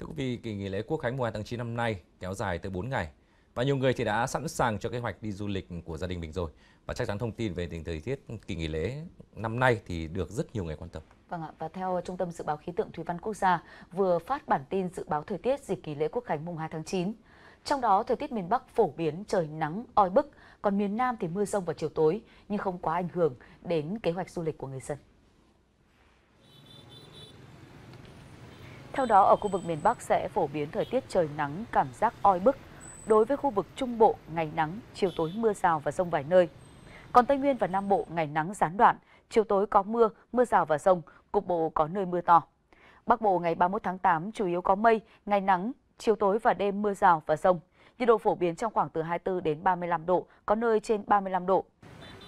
Thưa quý vị, kỳ nghỉ lễ Quốc khánh mùng 2 tháng 9 năm nay kéo dài tới 4 ngày và nhiều người thì đã sẵn sàng cho kế hoạch đi du lịch của gia đình mình rồi. Và chắc chắn thông tin về tình thời tiết kỳ nghỉ lễ năm nay thì được rất nhiều người quan tâm. Vâng ạ, và theo Trung tâm Dự báo Khí tượng Thủy văn Quốc gia vừa phát bản tin dự báo thời tiết dịp kỳ lễ Quốc khánh mùng 2 tháng 9. Trong đó, thời tiết miền Bắc phổ biến trời nắng, oi bức, còn miền Nam thì mưa rông vào chiều tối, nhưng không quá ảnh hưởng đến kế hoạch du lịch của người dân. Theo đó, ở khu vực miền Bắc sẽ phổ biến thời tiết trời nắng, cảm giác oi bức. Đối với khu vực Trung Bộ, ngày nắng, chiều tối mưa rào và dông vài nơi. Còn Tây Nguyên và Nam Bộ, ngày nắng gián đoạn, chiều tối có mưa, mưa rào và dông, cục bộ có nơi mưa to. Bắc Bộ ngày 31 tháng 8 chủ yếu có mây, ngày nắng, chiều tối và đêm mưa rào và dông. Nhiệt độ phổ biến trong khoảng từ 24 đến 35 độ, có nơi trên 35 độ.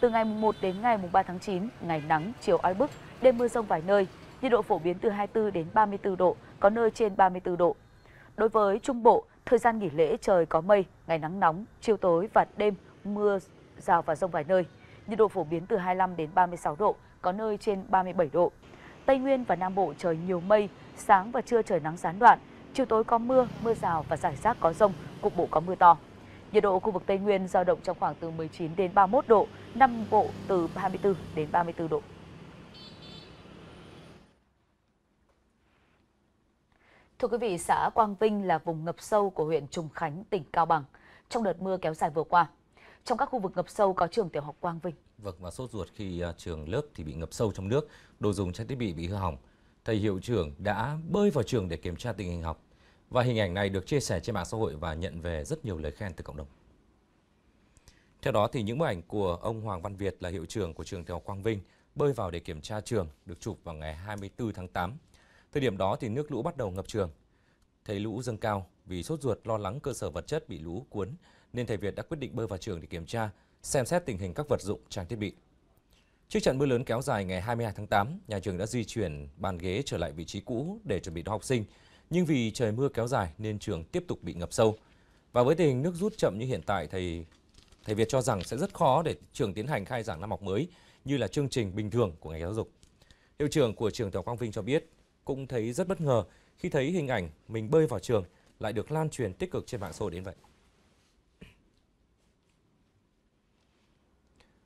Từ ngày 1 đến ngày 3 tháng 9, ngày nắng, chiều oi bức, đêm mưa rông vài nơi. Nhiệt độ phổ biến từ 24 đến 34 độ, có nơi trên 34 độ. Đối với Trung Bộ, thời gian nghỉ lễ trời có mây, ngày nắng nóng, chiều tối và đêm mưa rào và dông vài nơi. Nhiệt độ phổ biến từ 25 đến 36 độ, có nơi trên 37 độ. Tây Nguyên và Nam Bộ trời nhiều mây, sáng và trưa trời nắng gián đoạn, chiều tối có mưa, mưa rào và rải rác có dông, cục bộ có mưa to. Nhiệt độ khu vực Tây Nguyên dao động trong khoảng từ 19 đến 31 độ, Nam Bộ từ 24 đến 34 độ. Thưa quý vị, xã Quang Vinh là vùng ngập sâu của huyện Trùng Khánh, tỉnh Cao Bằng trong đợt mưa kéo dài vừa qua. Trong các khu vực ngập sâu có trường tiểu học Quang Vinh. Vâng, và sốt ruột khi trường lớp thì bị ngập sâu trong nước, đồ dùng trang thiết bị hư hỏng. Thầy hiệu trưởng đã bơi vào trường để kiểm tra tình hình học. Và hình ảnh này được chia sẻ trên mạng xã hội và nhận về rất nhiều lời khen từ cộng đồng. Theo đó thì những bức ảnh của ông Hoàng Văn Việt là hiệu trưởng của trường tiểu học Quang Vinh bơi vào để kiểm tra trường được chụp vào ngày 24 tháng 8. Thời điểm đó thì nước lũ bắt đầu ngập trường. Thấy lũ dâng cao, vì sốt ruột lo lắng cơ sở vật chất bị lũ cuốn nên thầy Việt đã quyết định bơi vào trường để kiểm tra, xem xét tình hình các vật dụng, trang thiết bị. Trước trận mưa lớn kéo dài ngày 22 tháng 8, nhà trường đã di chuyển bàn ghế trở lại vị trí cũ để chuẩn bị đón học sinh. Nhưng vì trời mưa kéo dài nên trường tiếp tục bị ngập sâu. Và với tình hình nước rút chậm như hiện tại, thầy Việt cho rằng sẽ rất khó để trường tiến hành khai giảng năm học mới như là chương trình bình thường của ngành giáo dục. Hiệu trưởng của trường tiểu học Quang Vinh cho biết cũng thấy rất bất ngờ khi thấy hình ảnh mình bơi vào trường lại được lan truyền tích cực trên mạng xã hội đến vậy.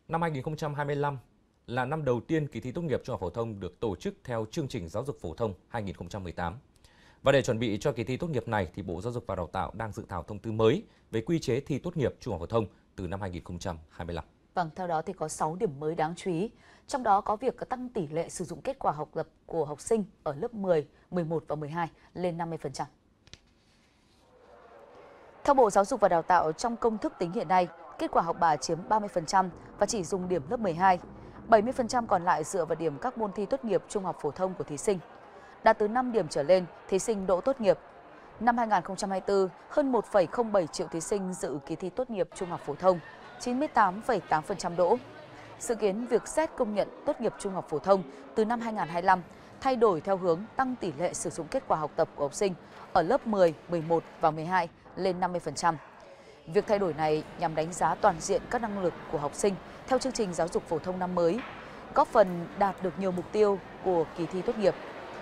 Năm 2025 là năm đầu tiên kỳ thi tốt nghiệp trung học phổ thông được tổ chức theo chương trình giáo dục phổ thông 2018. Và để chuẩn bị cho kỳ thi tốt nghiệp này thì Bộ Giáo dục và Đào tạo đang dự thảo thông tư mới về quy chế thi tốt nghiệp trung học phổ thông từ năm 2025. Vâng, theo đó thì có 6 điểm mới đáng chú ý, trong đó có việc tăng tỷ lệ sử dụng kết quả học tập của học sinh ở lớp 10, 11 và 12 lên 50%. Theo Bộ Giáo dục và Đào tạo, trong công thức tính hiện nay, kết quả học bạ chiếm 30% và chỉ dùng điểm lớp 12, 70% còn lại dựa vào điểm các môn thi tốt nghiệp trung học phổ thông của thí sinh. Đạt từ 5 điểm trở lên, thí sinh đỗ tốt nghiệp. Năm 2024, hơn 1,07 triệu thí sinh dự kỳ thi tốt nghiệp trung học phổ thông, 98,8% đỗ. Dự kiến việc xét công nhận tốt nghiệp trung học phổ thông từ năm 2025 thay đổi theo hướng tăng tỷ lệ sử dụng kết quả học tập của học sinh ở lớp 10, 11 và 12 lên 50%. Việc thay đổi này nhằm đánh giá toàn diện các năng lực của học sinh theo chương trình giáo dục phổ thông năm mới, góp phần đạt được nhiều mục tiêu của kỳ thi tốt nghiệp.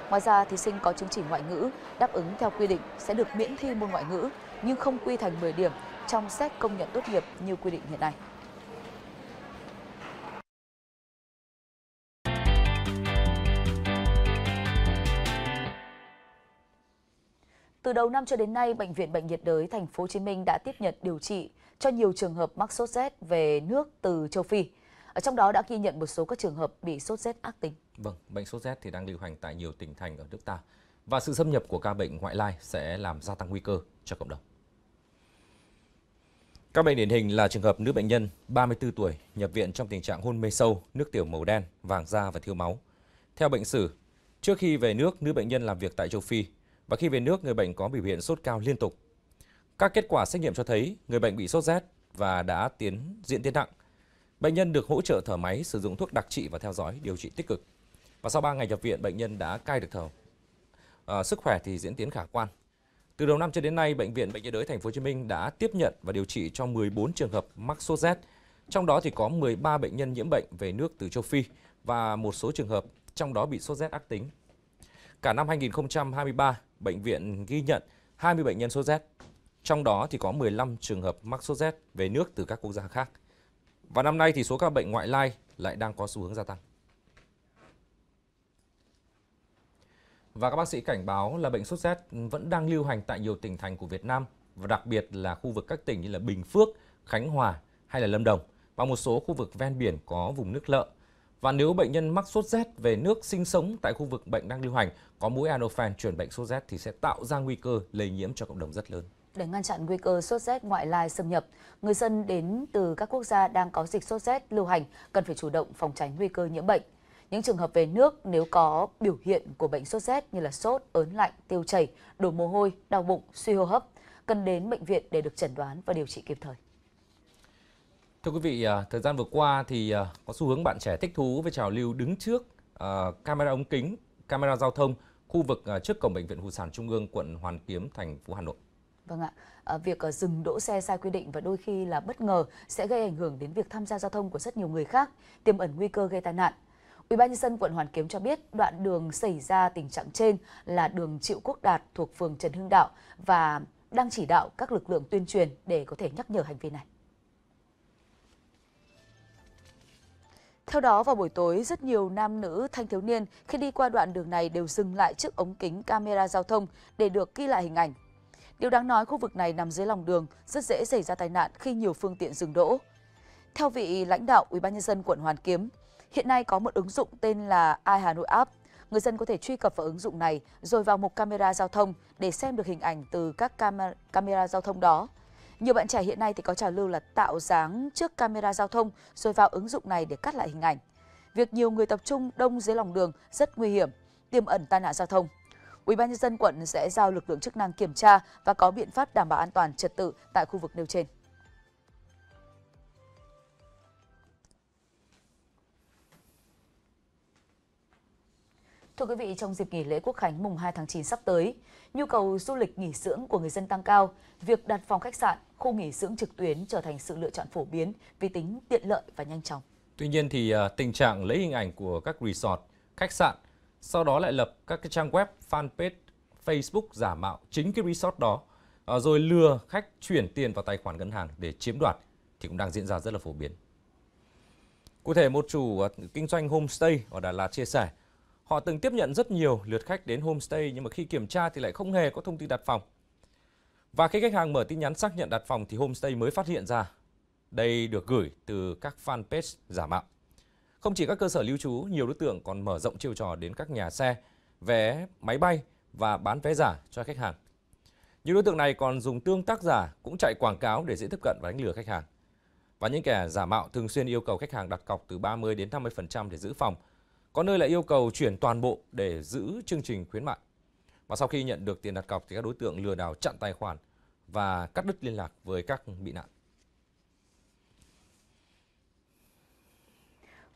Ngoài ra, thí sinh có chứng chỉ ngoại ngữ đáp ứng theo quy định sẽ được miễn thi môn ngoại ngữ nhưng không quy thành 10 điểm trong xét công nhận tốt nghiệp như quy định hiện nay. Từ đầu năm cho đến nay, Bệnh viện Bệnh nhiệt đới Thành phố Hồ Chí Minh đã tiếp nhận điều trị cho nhiều trường hợp mắc sốt rét về nước từ châu Phi. Ở trong đó đã ghi nhận một số các trường hợp bị sốt rét ác tính. Vâng, bệnh sốt rét thì đang lưu hành tại nhiều tỉnh thành ở nước ta và sự xâm nhập của ca bệnh ngoại lai sẽ làm gia tăng nguy cơ cho cộng đồng. Các bệnh điển hình là trường hợp nữ bệnh nhân 34 tuổi nhập viện trong tình trạng hôn mê sâu, nước tiểu màu đen, vàng da và thiếu máu. Theo bệnh sử, trước khi về nước, nữ bệnh nhân làm việc tại châu Phi và khi về nước, người bệnh có biểu hiện sốt cao liên tục. Các kết quả xét nghiệm cho thấy người bệnh bị sốt rét và đã diễn tiến nặng. Bệnh nhân được hỗ trợ thở máy, sử dụng thuốc đặc trị và theo dõi điều trị tích cực. Và sau 3 ngày nhập viện, bệnh nhân đã cai được thở. Sức khỏe thì diễn tiến khả quan. Từ đầu năm cho đến nay, Bệnh viện Bệnh nhiệt đới Thành phố Hồ Chí Minh đã tiếp nhận và điều trị cho 14 trường hợp mắc sốt rét. Trong đó thì có 13 bệnh nhân nhiễm bệnh về nước từ châu Phi và một số trường hợp trong đó bị sốt rét ác tính. Cả năm 2023, bệnh viện ghi nhận 20 bệnh nhân sốt rét. Trong đó thì có 15 trường hợp mắc sốt rét về nước từ các quốc gia khác. Và năm nay thì số ca bệnh ngoại lai lại đang có xu hướng gia tăng. Và các bác sĩ cảnh báo là bệnh sốt rét vẫn đang lưu hành tại nhiều tỉnh thành của Việt Nam, và đặc biệt là khu vực các tỉnh như là Bình Phước, Khánh Hòa hay là Lâm Đồng, và một số khu vực ven biển có vùng nước lợ. Và nếu bệnh nhân mắc sốt rét về nước sinh sống tại khu vực bệnh đang lưu hành có mũi Anopheles truyền bệnh sốt rét thì sẽ tạo ra nguy cơ lây nhiễm cho cộng đồng rất lớn. Để ngăn chặn nguy cơ sốt rét ngoại lai xâm nhập, người dân đến từ các quốc gia đang có dịch sốt rét lưu hành cần phải chủ động phòng tránh nguy cơ nhiễm bệnh. Những trường hợp về nước nếu có biểu hiện của bệnh sốt rét như là sốt, ớn lạnh, tiêu chảy, đổ mồ hôi, đau bụng, suy hô hấp cần đến bệnh viện để được chẩn đoán và điều trị kịp thời. Thưa quý vị, thời gian vừa qua thì có xu hướng bạn trẻ thích thú với trào lưu đứng trước camera ống kính, camera giao thông khu vực trước cổng Bệnh viện Hữu Nghị Việt Xô Trung ương, quận Hoàn Kiếm, thành phố Hà Nội. Vâng ạ, việc dừng đỗ xe sai quy định và đôi khi là bất ngờ sẽ gây ảnh hưởng đến việc tham gia giao thông của rất nhiều người khác, tiềm ẩn nguy cơ gây tai nạn. Ủy ban nhân dân quận Hoàn Kiếm cho biết đoạn đường xảy ra tình trạng trên là đường Triệu Quốc Đạt thuộc phường Trần Hưng Đạo và đang chỉ đạo các lực lượng tuyên truyền để có thể nhắc nhở hành vi này. Theo đó, vào buổi tối, rất nhiều nam nữ thanh thiếu niên khi đi qua đoạn đường này đều dừng lại trước ống kính camera giao thông để được ghi lại hình ảnh. Điều đáng nói, khu vực này nằm dưới lòng đường, rất dễ xảy ra tai nạn khi nhiều phương tiện dừng đỗ. Theo vị lãnh đạo Ủy ban nhân dân quận Hoàn Kiếm, hiện nay có một ứng dụng tên là iHanoi app. Người dân có thể truy cập vào ứng dụng này rồi vào mục camera giao thông để xem được hình ảnh từ các camera giao thông đó. Nhiều bạn trẻ hiện nay thì có trào lưu là tạo dáng trước camera giao thông rồi vào ứng dụng này để cắt lại hình ảnh. Việc nhiều người tập trung đông dưới lòng đường rất nguy hiểm, tiềm ẩn tai nạn giao thông. Ủy ban nhân dân quận sẽ giao lực lượng chức năng kiểm tra và có biện pháp đảm bảo an toàn trật tự tại khu vực nêu trên. Thưa quý vị, trong dịp nghỉ lễ Quốc khánh mùng 2 tháng 9 sắp tới, nhu cầu du lịch nghỉ dưỡng của người dân tăng cao, việc đặt phòng khách sạn, khu nghỉ dưỡng trực tuyến trở thành sự lựa chọn phổ biến vì tính tiện lợi và nhanh chóng. Tuy nhiên thì tình trạng lấy hình ảnh của các resort, khách sạn, sau đó lại lập các cái trang web, fanpage, Facebook giả mạo chính cái resort đó, rồi lừa khách chuyển tiền vào tài khoản ngân hàng để chiếm đoạt thì cũng đang diễn ra rất là phổ biến. Cụ thể, một chủ kinh doanh homestay ở Đà Lạt chia sẻ, họ từng tiếp nhận rất nhiều lượt khách đến homestay nhưng mà khi kiểm tra thì lại không hề có thông tin đặt phòng. Và khi khách hàng mở tin nhắn xác nhận đặt phòng thì homestay mới phát hiện ra đây được gửi từ các fanpage giả mạo. Không chỉ các cơ sở lưu trú, nhiều đối tượng còn mở rộng chiêu trò đến các nhà xe, vé máy bay và bán vé giả cho khách hàng. Những đối tượng này còn dùng tương tác giả cũng chạy quảng cáo để dễ tiếp cận và đánh lừa khách hàng. Và những kẻ giả mạo thường xuyên yêu cầu khách hàng đặt cọc từ 30 đến 50% để giữ phòng. Có nơi lại yêu cầu chuyển toàn bộ để giữ chương trình khuyến mại. Và sau khi nhận được tiền đặt cọc thì các đối tượng lừa đảo chặn tài khoản và cắt đứt liên lạc với các bị nạn.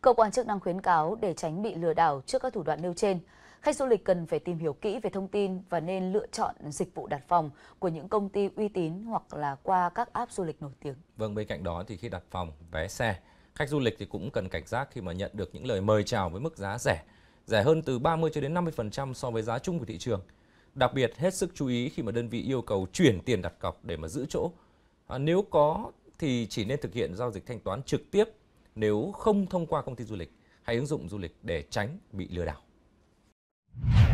Cơ quan chức năng khuyến cáo để tránh bị lừa đảo trước các thủ đoạn nêu trên, khách du lịch cần phải tìm hiểu kỹ về thông tin và nên lựa chọn dịch vụ đặt phòng của những công ty uy tín hoặc là qua các app du lịch nổi tiếng. Vâng, bên cạnh đó thì khi đặt phòng, vé xe, khách du lịch thì cũng cần cảnh giác khi mà nhận được những lời mời chào với mức giá rẻ hơn từ 30 cho đến 50% so với giá chung của thị trường. Đặc biệt hết sức chú ý khi mà đơn vị yêu cầu chuyển tiền đặt cọc để mà giữ chỗ. Nếu có thì chỉ nên thực hiện giao dịch thanh toán trực tiếp nếu không thông qua công ty du lịch hay ứng dụng du lịch để tránh bị lừa đảo.